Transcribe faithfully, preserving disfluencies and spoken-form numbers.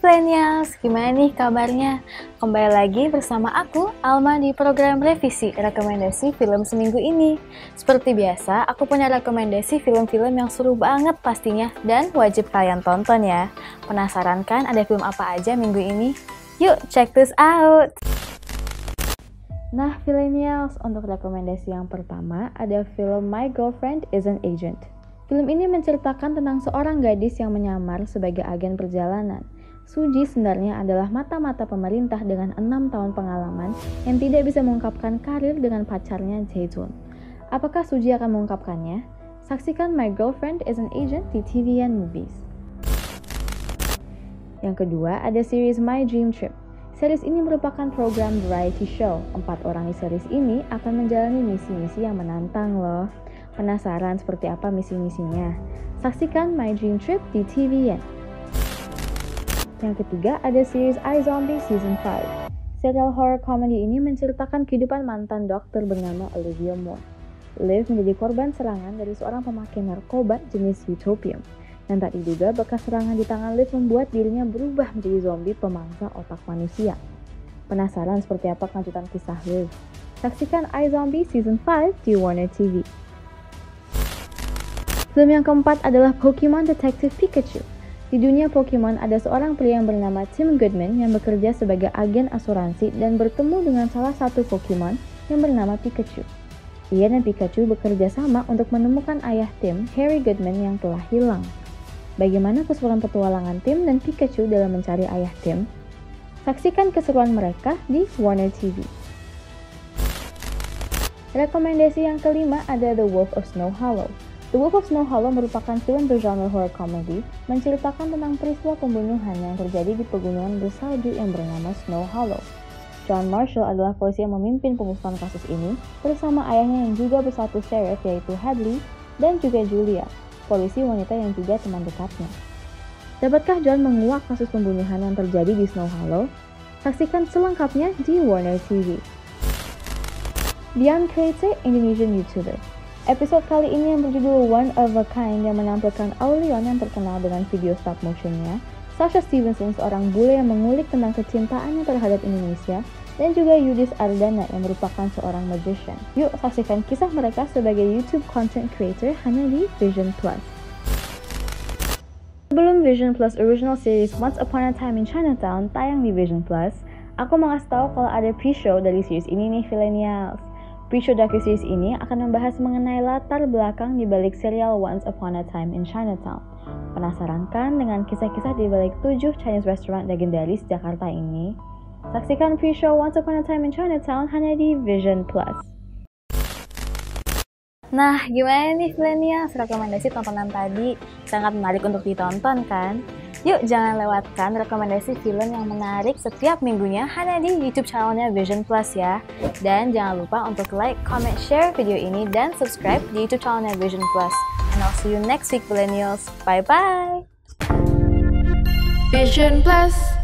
Millennials, gimana nih kabarnya? Kembali lagi bersama aku, Alma, di program revisi rekomendasi film seminggu ini. Seperti biasa, aku punya rekomendasi film-film yang seru banget pastinya dan wajib kalian tonton ya. Penasaran kan ada film apa aja minggu ini? Yuk, check this out! Nah, Millennials, untuk rekomendasi yang pertama ada film My Girlfriend Is an Agent. Film ini menceritakan tentang seorang gadis yang menyamar sebagai agen perjalanan. Suji sebenarnya adalah mata-mata pemerintah dengan enam tahun pengalaman yang tidak bisa mengungkapkan karir dengan pacarnya Jae-jun. Apakah Suji akan mengungkapkannya? Saksikan My Girlfriend Is an Agent di T V N Movies. Yang kedua ada series My Dream Trip. Series ini merupakan program variety show. Empat orang di series ini akan menjalani misi-misi yang menantang loh. Penasaran seperti apa misi-misinya? Saksikan My Dream Trip di T V N. Yang ketiga ada series I-Zombie Season five. Serial horror comedy ini menceritakan kehidupan mantan dokter bernama Olivia Moore. Liv menjadi korban serangan dari seorang pemakai narkoba jenis utopium. Dan tak diduga bekas serangan di tangan Liv membuat dirinya berubah menjadi zombie pemangsa otak manusia. Penasaran seperti apa kelanjutan kisah Liv? Saksikan I-Zombie Season five di Warner T V. Film yang keempat adalah Pokemon Detective Pikachu. Di dunia Pokemon ada seorang pria yang bernama Tim Goodman yang bekerja sebagai agen asuransi dan bertemu dengan salah satu Pokemon yang bernama Pikachu. Ia dan Pikachu bekerja sama untuk menemukan ayah Tim, Harry Goodman, yang telah hilang. Bagaimana keseruan petualangan Tim dan Pikachu dalam mencari ayah Tim? Saksikan keseruan mereka di Warner T V. Rekomendasi yang kelima ada The Wolf of Snow Hollow. The Wolf of Snow Hollow merupakan film bergenre horror comedy, menceritakan tentang peristiwa pembunuhan yang terjadi di pegunungan bersalju yang bernama Snow Hollow. John Marshall adalah polisi yang memimpin pengusutan kasus ini, bersama ayahnya yang juga bersatu sheriff yaitu Hadley, dan juga Julia, polisi wanita yang juga teman dekatnya. Dapatkah John menguak kasus pembunuhan yang terjadi di Snow Hollow? Saksikan selengkapnya di Warner T V. Dian Krete, Indonesian YouTuber. Episode kali ini yang berjudul One of a Kind yang menampilkan Aulion yang terkenal dengan video stop motionnya, Sasha Stevenson, seorang bule yang mengulik tentang kecintaannya terhadap Indonesia, dan juga Yudhis Ardana yang merupakan seorang magician. Yuk saksikan kisah mereka sebagai YouTube content creator hanya di Vision Plus. Sebelum Vision Plus original series Once Upon a Time in Chinatown tayang di Vision Plus, aku mau ngasih tahu kalau ada pre-show dari series ini nih, Millennials. Pre-show docu-series ini akan membahas mengenai latar belakang di balik serial Once Upon a Time in Chinatown. Penasaran kan dengan kisah-kisah di balik tujuh Chinese restaurant legendaris Jakarta ini? Saksikan pre-show Once Upon a Time in Chinatown hanya di Vision Plus. Nah, gimana nih Millennials, rekomendasi tontonan tadi? Sangat menarik untuk ditonton kan? Yuk jangan lewatkan rekomendasi film yang menarik setiap minggunya hanya di YouTube channelnya Vision Plus ya. Dan jangan lupa untuk like, comment, share video ini, dan subscribe di YouTube channelnya Vision Plus. And I'll see you next week Millennials. Bye bye. Vision Plus.